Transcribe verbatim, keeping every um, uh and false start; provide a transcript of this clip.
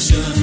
Sure.